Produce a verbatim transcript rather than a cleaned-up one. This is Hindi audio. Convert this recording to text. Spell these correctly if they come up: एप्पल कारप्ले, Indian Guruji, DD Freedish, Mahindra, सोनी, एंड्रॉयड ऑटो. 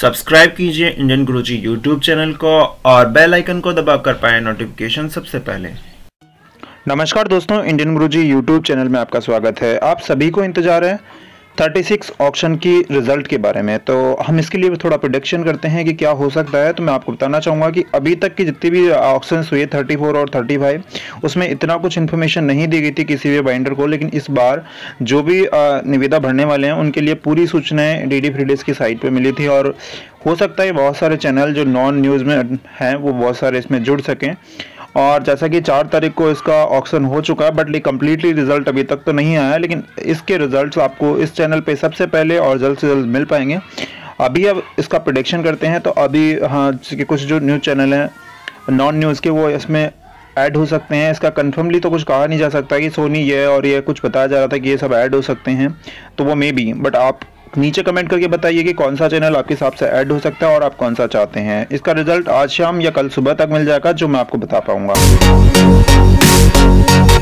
सब्सक्राइब कीजिए इंडियन गुरुजी यूट्यूब चैनल को और बेल आइकन को दबाकर पाएं नोटिफिकेशन सबसे पहले। नमस्कार दोस्तों, इंडियन गुरुजी यूट्यूब चैनल में आपका स्वागत है। आप सभी को इंतजार है छत्तीस ऑप्शन की रिजल्ट के बारे में, तो हम इसके लिए थोड़ा प्रोडिक्शन करते हैं कि क्या हो सकता है। तो मैं आपको बताना चाहूँगा कि अभी तक की जितने भी ऑप्शन हुए चौंतीस और पैंतीस उसमें इतना कुछ इन्फॉर्मेशन नहीं दी गई थी किसी भी बाइंडर को, लेकिन इस बार जो भी निविदा भरने वाले हैं उनके लिए पूरी सूचनाएँ डी डी फ्रीडिश की साइट पर मिली थी। और हो सकता है बहुत सारे चैनल जो नॉन न्यूज़ में हैं वो बहुत सारे इसमें जुड़ सकें। और जैसा कि चार तारीख को इसका ऑक्शन हो चुका है, बट ये कम्प्लीटली रिजल्ट अभी तक तो नहीं आया, लेकिन इसके रिजल्ट्स आपको इस चैनल पे सबसे पहले और जल्द से जल्द मिल पाएंगे। अभी अब इसका प्रेडिक्शन करते हैं। तो अभी हाँ कुछ जो न्यूज़ चैनल हैं नॉन न्यूज़ के वो इसमें ऐड हो सकते हैं। इसका कन्फर्मली तो कुछ कहा नहीं जा सकता कि सोनी ये और ये कुछ बताया जा रहा था कि ये सब ऐड हो सकते हैं, तो वो मे बी। बट आप नीचे कमेंट करके बताइए कि कौन सा चैनल आपके हिसाब से ऐड हो सकता है और आप कौन सा चाहते हैं। इसका रिजल्ट आज शाम या कल सुबह तक मिल जाएगा, जो मैं आपको बता पाऊंगा।